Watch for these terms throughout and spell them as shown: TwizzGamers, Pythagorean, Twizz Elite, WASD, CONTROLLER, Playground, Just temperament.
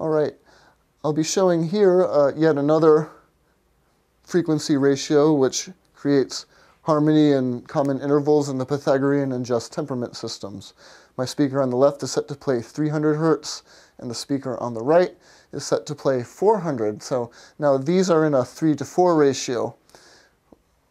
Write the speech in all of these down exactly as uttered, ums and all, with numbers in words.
All right, I'll be showing here uh, yet another frequency ratio which creates harmony and common intervals in the Pythagorean and just temperament systems. My speaker on the left is set to play three hundred hertz, and the speaker on the right is set to play four hundred. So now these are in a three to four ratio.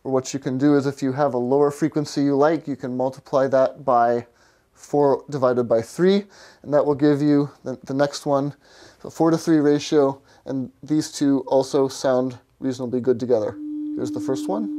What you can do is if you have a lower frequency you like, you can multiply that by four divided by three, and that will give you the, the next one, the four to three ratio, and these two also sound reasonably good together. Here's the first one.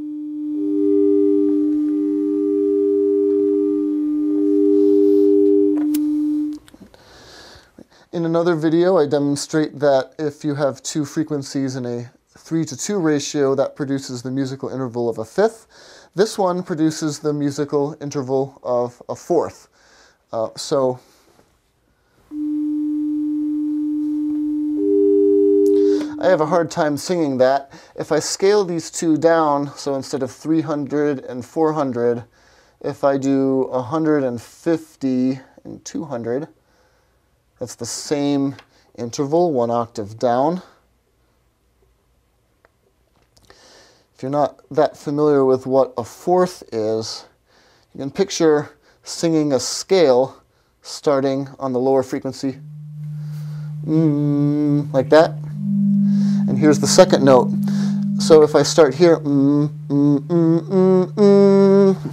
In another video, I demonstrate that if you have two frequencies in a three to two ratio, that produces the musical interval of a fifth. This one produces the musical interval of a fourth. Uh, so, I have a hard time singing that. If I scale these two down, so instead of three hundred and four hundred, if I do one hundred fifty and two hundred, that's the same interval, one octave down. If you're not that familiar with what a fourth is, you can picture singing a scale starting on the lower frequency, mm, like that. And here's the second note. So if I start here, mm, mm, mm, mm, mm,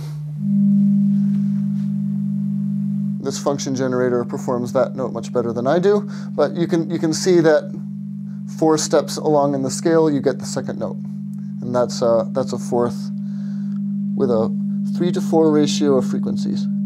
this function generator performs that note much better than I do, but you can, you can see that four steps along in the scale you get the second note. And that's a, that's a fourth with a three to four ratio of frequencies.